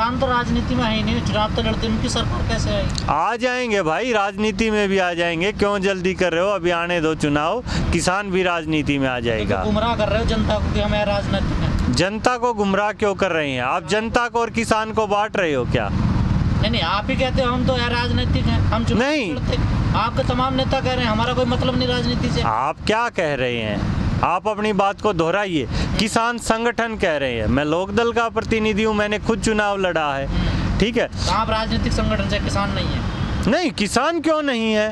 किसान तो राजनीति में है नहीं, चुनाव तो लड़ते, उनकी सरकार कैसे आएगी? आ जाएंगे भाई, राजनीति में भी आ जाएंगे, क्यों जल्दी कर रहे हो, अभी आने दो चुनाव, किसान भी राजनीति में आ जाएगा। गुमराह कर रहे हो जनता को कि हमें राजनीति में, जनता को गुमराह क्यों कर रहे हैं आप? जनता को और किसान को बांट रहे हो क्या? नहीं, आप ही कहते हो हम तो राजनीतिक है, हम नहीं, आपके तमाम नेता कह रहे हैं हमारा कोई मतलब नहीं राजनीति से। आप क्या कह रहे हैं? आप अपनी बात को दोहराइए। किसान संगठन कह रहे हैं, मैं लोकदल का प्रतिनिधि हूँ, मैंने खुद चुनाव लड़ा है, ठीक है। तो आप राजनीतिक संगठन से किसान नहीं है? नहीं, किसान क्यों नहीं है,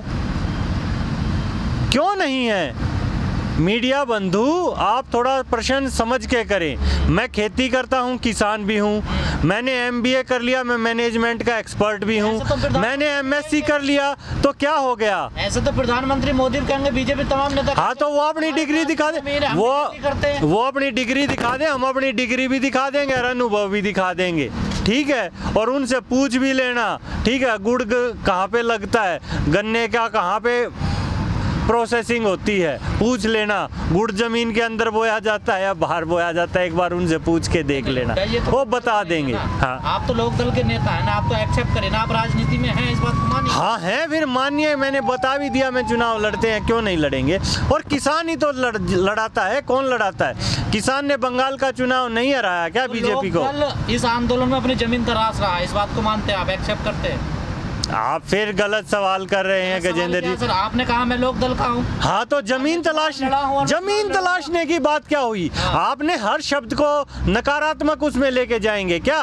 क्यों नहीं है? मीडिया बंधु, आप थोड़ा प्रश्न समझ के करें। मैं खेती करता हूँ, किसान भी हूँ, मैंने MBA कर लिया, मैं मैनेजमेंट का एक्सपर्ट भी हूँ, तो मैंने MSc कर लिया, तो क्या हो गया? ऐसे तो प्रधानमंत्री मोदी कहेंगे, बीजेपी तमाम नेता। हाँ, तो वो अपनी डिग्री दिखा दे, वो अपनी डिग्री दिखा दे, हम अपनी डिग्री भी दिखा देंगे और अनुभव भी दिखा देंगे, ठीक है। और उनसे पूछ भी लेना, ठीक है, गुड़ कहाँ पे लगता है, गन्ने का कहाँ पे प्रोसेसिंग होती है, पूछ लेना। गुड़ जमीन के अंदर बोया जाता है या बाहर बोया जाता है, एक बार उनसे पूछ के देख लेना, वो बता देंगे। हाँ, आप तो लोकदल के नेता हैं ना, आप तो एक्सेप्ट करें ना, आप राजनीति में हैं, इस बात को मानिए। हाँ है, फिर मानिए, मैंने बता भी दिया मैं चुनाव लड़ते हैं, क्यों नहीं लड़ेंगे? और किसान ही तो लड़ाता है, कौन लड़ाता है? किसान ने बंगाल का चुनाव नहीं हराया क्या बीजेपी को? इस आंदोलन में अपनी जमीन तरास रहा है, इस बात को मानते हैं आप, एक्सेप्ट करते हैं? आप फिर गलत सवाल कर रहे हैं गजेंद्र जी। सर, आपने कहा मैं लोकदल का हूँ। हाँ, तो जमीन तलाशने की बात क्या हुई? आपने हर शब्द को नकारात्मक उसमें लेके जाएंगे क्या?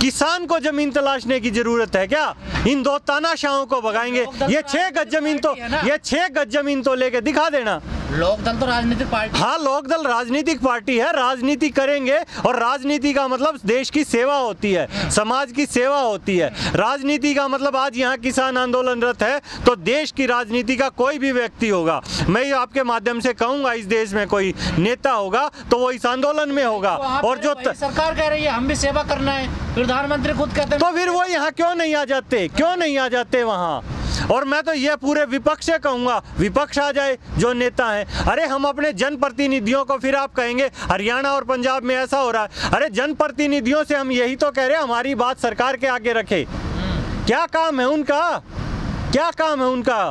किसान को जमीन तलाशने की जरूरत है क्या? इन दो तानाशाहों को भगाएंगे। ये 6 गज जमीन तो, ये 6 गज जमीन तो लेके दिखा देना। लोकदल तो राजनीतिक पार्टी। हाँ, लोकदल राजनीतिक पार्टी है, राजनीति करेंगे, और राजनीति का मतलब देश की सेवा होती है, समाज की सेवा होती है। राजनीति का मतलब आज यहाँ किसान आंदोलनरत है, तो देश की राजनीति का कोई भी व्यक्ति होगा, मैं आपके माध्यम से कहूँगा, इस देश में कोई नेता होगा तो वो इस आंदोलन में होगा। और जो सरकार कह रही है हम भी सेवा करना है, प्रधानमंत्री खुद कहते हैं, तो फिर वो यहाँ क्यों नहीं आ जाते, क्यों नहीं आ जाते वहाँ? और मैं तो ये पूरे विपक्ष से कहूँगा, विपक्ष आ जाए जो नेता हैं। अरे हम अपने जनप्रतिनिधियों को, फिर आप कहेंगे हरियाणा और पंजाब में ऐसा हो रहा है, अरे जनप्रतिनिधियों से हम यही तो कह रहे हैं, हमारी बात सरकार के आगे रखे। क्या काम है उनका, क्या काम है उनका?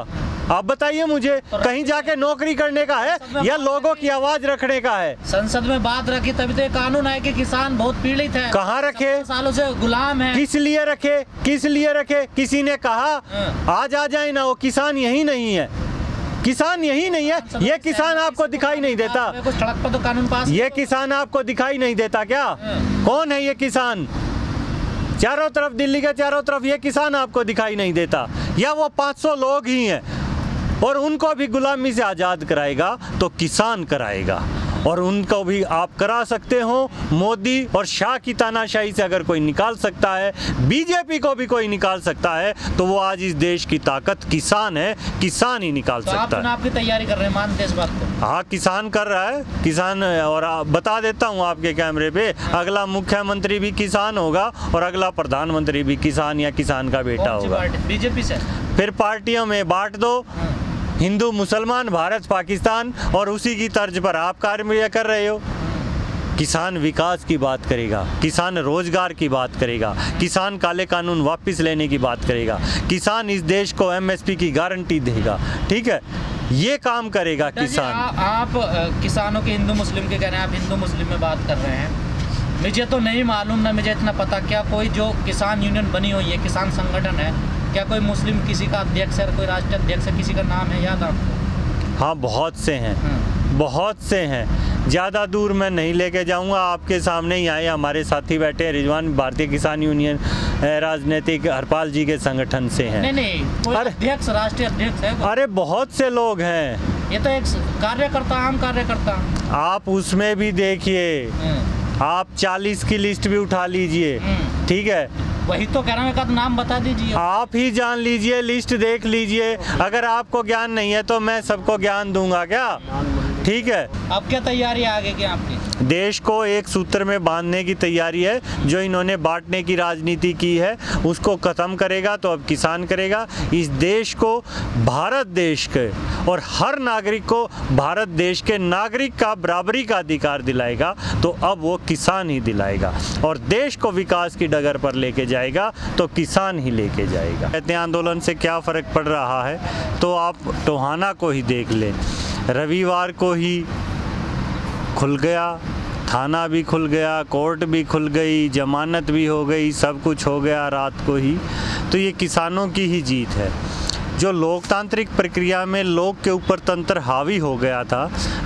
आप बताइए मुझे, कहीं जाके नौकरी करने का है या लोगों की आवाज रखने का है? संसद में बात रखी तभी तो कानून आए कि किसान बहुत पीड़ित है। कहाँ रखे? सालों से गुलाम है। किस लिए रखे, किस लिए रखे? किसी ने कहा? आज आ जाए ना, वो किसान यही नहीं है, किसान यही नहीं है। ये किसान आपको दिखाई नहीं देता? ये किसान आपको दिखाई नहीं देता क्या? कौन है ये किसान? चारों तरफ दिल्ली के चारों तरफ ये किसान आपको दिखाई नहीं देता? या वो 500 लोग ही है, और उनको भी गुलामी से आज़ाद कराएगा तो किसान कराएगा, और उनको भी आप करा सकते हो। मोदी और शाह की तानाशाही से अगर कोई निकाल सकता है, बीजेपी को भी कोई निकाल सकता है, तो वो आज इस देश की ताकत किसान है, किसान ही निकाल तो सकता है। आपकी तैयारी कर रहे हैं, मानते इस बात को? हाँ, किसान कर रहा है, किसान। और बता देता हूँ आपके कैमरे पे, अगला मुख्यमंत्री भी किसान होगा और अगला प्रधानमंत्री भी किसान या किसान का बेटा होगा। बीजेपी से फिर पार्टियों में बांट दो, हिंदू मुसलमान, भारत पाकिस्तान, और उसी की तर्ज पर आप कार्य कर रहे हो। किसान विकास की बात करेगा, किसान रोजगार की बात करेगा, किसान काले कानून वापस लेने की बात करेगा, किसान इस देश को MSP की गारंटी देगा, ठीक है, ये काम करेगा किसान। आप किसानों के हिंदू मुस्लिम के कह रहे हैं, आप हिंदू मुस्लिम में बात कर रहे हैं, मुझे तो नहीं मालूम ना, मुझे इतना पता, क्या कोई जो किसान यूनियन बनी हुई है, किसान संगठन है, क्या कोई मुस्लिम किसी का अध्यक्ष है, कोई राष्ट्रीय अध्यक्ष है, किसी का नाम है याद आपको? हाँ, बहुत से हैं, बहुत से हैं, ज़्यादा दूर मैं नहीं लेके जाऊंगा आपके सामने। ही आए हमारे साथी बैठे हैं, रिजवान भारतीय किसान यूनियन राजनीतिक हरपाल जी के संगठन से हैं। नहीं नहीं, कोई अध्यक्ष, राष्ट्रीय अध्यक्ष है? अरे बहुत से लोग हैं, ये तो एक कार्यकर्ता, आम कार्यकर्ता। आप उसमें भी देखिए, आप 40 की लिस्ट भी उठा लीजिए, ठीक है, वही तो कह रहा हूँ, एक नाम बता दीजिए, आप ही जान लीजिए, लिस्ट देख लीजिए। अगर आपको ज्ञान नहीं है तो मैं सबको ज्ञान दूंगा क्या, ठीक है। अब क्या तैयारी आगे की आपकी? देश को एक सूत्र में बांधने की तैयारी है, जो इन्होंने बांटने की राजनीति की है उसको खत्म करेगा, तो अब किसान करेगा। इस देश को, भारत देश के और हर नागरिक को भारत देश के नागरिक का बराबरी का अधिकार दिलाएगा तो अब वो किसान ही दिलाएगा और देश को विकास की डगर पर लेके जाएगा तो किसान ही लेके जाएगा। इतने आंदोलन से क्या फ़र्क पड़ रहा है तो आप टोहाना को ही देख लें, रविवार को ही खुल गया, थाना भी खुल गया, कोर्ट भी खुल गई, जमानत भी हो गई, सब कुछ हो गया रात को ही। तो ये किसानों की ही जीत है। जो लोकतांत्रिक प्रक्रिया में लोग के ऊपर तंत्र हावी हो गया था,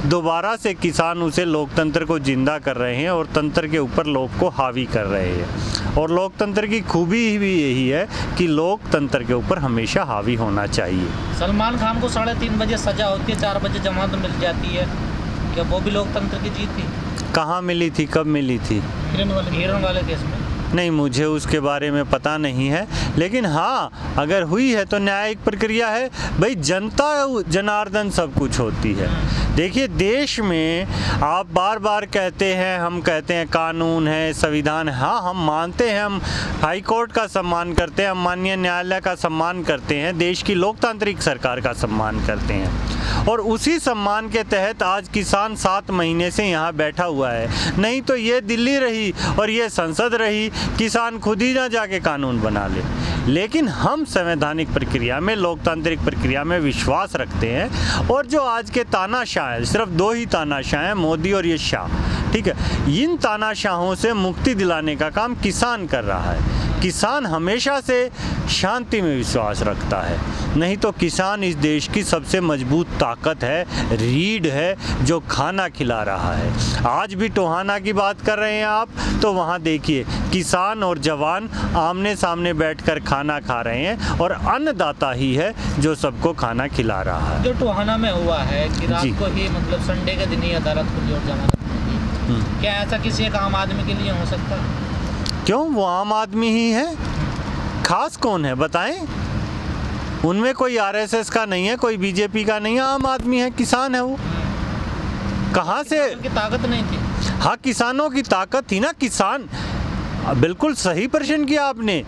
दोबारा से किसान उसे लोकतंत्र को जिंदा कर रहे हैं और तंत्र के ऊपर लोग को हावी कर रहे हैं। और लोकतंत्र की खूबी भी यही है कि लोकतंत्र के ऊपर हमेशा हावी होना चाहिए। सलमान खान को 3:30 बजे सजा होती है, 4 बजे जमानत मिल जाती है, क्या वो भी लोकतंत्र की जीत थी? कहाँ मिली थी, कब मिली थी? हिरण वाले केस में नहीं, मुझे उसके बारे में पता नहीं है, लेकिन हाँ अगर हुई है तो न्यायिक प्रक्रिया है भाई, जनता जनार्दन सब कुछ होती है। देखिए देश में आप बार बार कहते हैं, हम कहते हैं कानून है, संविधान, हाँ हम मानते हैं, हम हाई कोर्ट का सम्मान करते हैं, हम माननीय न्यायालय का सम्मान करते हैं, देश की लोकतांत्रिक सरकार का सम्मान करते हैं। और उसी सम्मान के तहत आज किसान 7 महीने से यहाँ बैठा हुआ है, नहीं तो ये दिल्ली रही और ये संसद रही, किसान खुद ही ना जाके कानून बना ले। लेकिन हम संवैधानिक प्रक्रिया में, लोकतांत्रिक प्रक्रिया में विश्वास रखते हैं। और जो आज के तानाशाह हैं, सिर्फ 2 ही तानाशाह हैं, मोदी और ये शाह, ठीक है, इन तानाशाहों से मुक्ति दिलाने का काम किसान कर रहा है। किसान हमेशा से शांति में विश्वास रखता है, नहीं तो किसान इस देश की सबसे मजबूत ताकत है, रीढ़ है जो खाना खिला रहा है। आज भी टोहाना की बात कर रहे हैं आप तो वहाँ देखिए किसान और जवान आमने सामने बैठकर खाना खा रहे हैं और अन्नदाता ही है जो सबको खाना खिला रहा है। जो टोहाना में हुआ है कि रात को ही, मतलब संडे के दिन ही अदालत खुली और जमानत मिली, क्या ऐसा किसी एक आम आदमी के लिए हो सकता है? क्यों, वो आम आदमी ही है, खास कौन है बताएं? उनमें कोई आरएसएस का नहीं है, कोई बीजेपी का नहीं है, आम आदमी है, किसान है। वो कहाँ से उनकी ताकत नहीं थी? हाँ किसानों की ताकत थी ना, किसान, बिल्कुल सही प्रश्न किया आपने।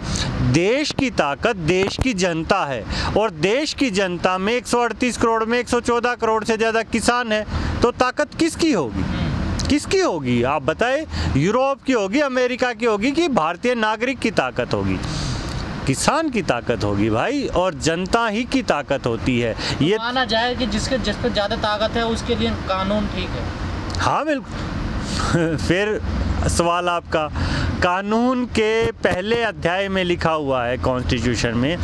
देश की ताकत देश की जनता है और देश की जनता में 138 करोड़ में 114 करोड़ से ज़्यादा किसान है, तो ताकत किसकी होगी, किसकी होगी आप बताएं? यूरोप की होगी, अमेरिका की होगी कि भारतीय नागरिक की ताकत होगी? किसान की ताकत होगी भाई, और जनता ही की ताकत होती है। ये माना जाए कि जिसके जिस पर ज़्यादा ताकत है उसके लिए कानून ठीक है। हाँ बिल्कुल। फिर सवाल आपका, कानून के पहले अध्याय में लिखा हुआ है कॉन्स्टिट्यूशन में,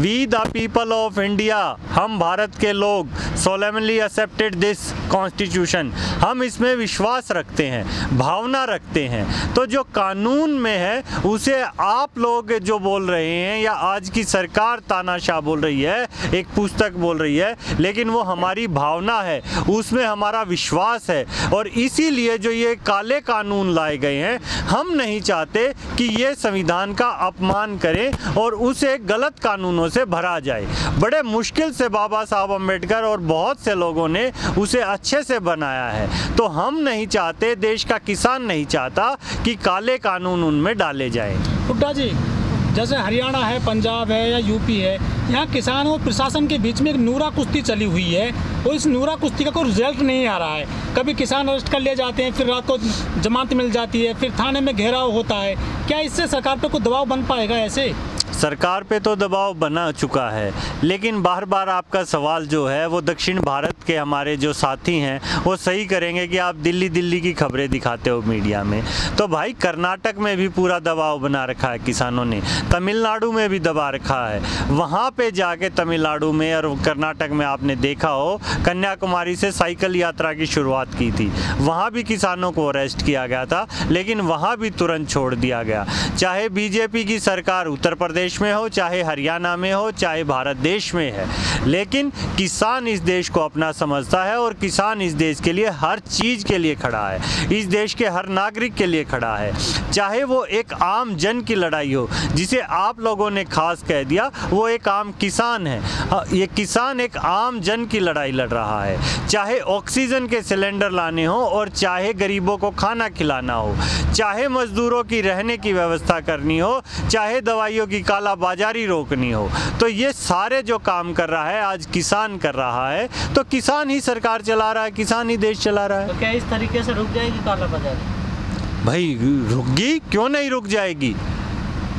we the people of India, हम भारत के लोग सोलेमनली एक्सेप्टेड दिस कॉन्स्टिट्यूशन, हम इसमें विश्वास रखते हैं, भावना रखते हैं। तो जो कानून में है उसे आप लोग जो बोल रहे हैं या आज की सरकार तानाशाह बोल रही है, एक पुस्तक बोल रही है, लेकिन वो हमारी भावना है, उसमें हमारा विश्वास है। और इसीलिए जो ये काले कानून लाए गए हैं, हम नहीं चाहते कि ये संविधान का अपमान करें और उसे गलत कानूनों से भरा जाए। बड़े मुश्किल से बाबा साहब अंबेडकर और बहुत से लोगों ने उसे अच्छे से बनाया है, तो हम नहीं चाहते, देश का किसान नहीं चाहता कि काले कानून उनमें डाले जाएं। गुड्डा जी, जैसे हरियाणा है, पंजाब है या यूपी है, यहाँ किसान और प्रशासन के बीच में एक नूरा कुश्ती चली हुई है और इस नूरा कुश्ती का कोई रिजल्ट नहीं आ रहा है। कभी किसान अरेस्ट कर लिए जाते हैं, फिर रात को जमानत मिल जाती है, फिर थाने में घेराव होता है। क्या इससे सरकार पर कोई दबाव बन पाएगा? ऐसे सरकार पे तो दबाव बना चुका है, लेकिन बार बार आपका सवाल जो है वो दक्षिण भारत के हमारे जो साथी हैं वो सही करेंगे कि आप दिल्ली दिल्ली की खबरें दिखाते हो मीडिया में। तो भाई कर्नाटक में भी पूरा दबाव बना रखा है किसानों ने, तमिलनाडु में भी दबा रखा है, वहाँ पे जाके तमिलनाडु में और कर्नाटक में आपने देखा हो कन्याकुमारी से साइकिल यात्रा की शुरुआत की थी, वहाँ भी किसानों को अरेस्ट किया गया था, लेकिन वहाँ भी तुरंत छोड़ दिया गया। चाहे बीजेपी की सरकार उत्तर प्रदेश में हो, चाहे हरियाणा में हो, चाहे भारत देश में है, लेकिन किसान इस देश को अपना समझता है और किसान इस देश के लिए हर चीज़ के लिए खड़ा है, इस देश के हर नागरिक के लिए खड़ा है। चाहे वो एक आम जन की लड़ाई हो, जिसे आप लोगों ने खास कह दिया, वो एक आम किसान है, ये किसान एक आम जन की लड़ाई लड़ रहा है। चाहे ऑक्सीजन के सिलेंडर लाने हो और चाहे गरीबों को खाना खिलाना हो, चाहे मजदूरों की रहने की व्यवस्था करनी हो, चाहे दवाइयों की कालाबाजारी रोकनी हो, तो ये सारे जो काम कर रहा है आज किसान कर रहा है, तो किसान ही सरकार चला रहा है, किसान ही देश चला रहा है। तो क्या इस तरीके से रुक जाएगी कालाबाजारी? भाई रुकगी, क्यों नहीं रुक जाएगी,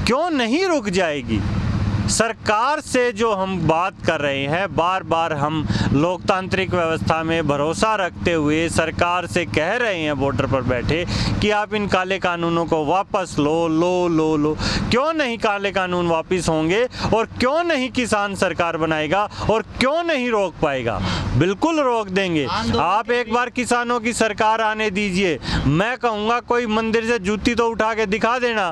क्यों नहीं रुक जाएगी। सरकार से जो हम बात कर रहे हैं, बार बार हम लोकतांत्रिक व्यवस्था में भरोसा रखते हुए सरकार से कह रहे हैं वोटर पर बैठे कि आप इन काले कानूनों को वापस लो। क्यों नहीं काले कानून वापस होंगे और क्यों नहीं किसान सरकार बनाएगा और क्यों नहीं रोक पाएगा? बिल्कुल रोक देंगे। आप एक बार किसानों की सरकार आने दीजिए, मैं कहूँगा कोई मंदिर से जूती तो उठा के दिखा देना।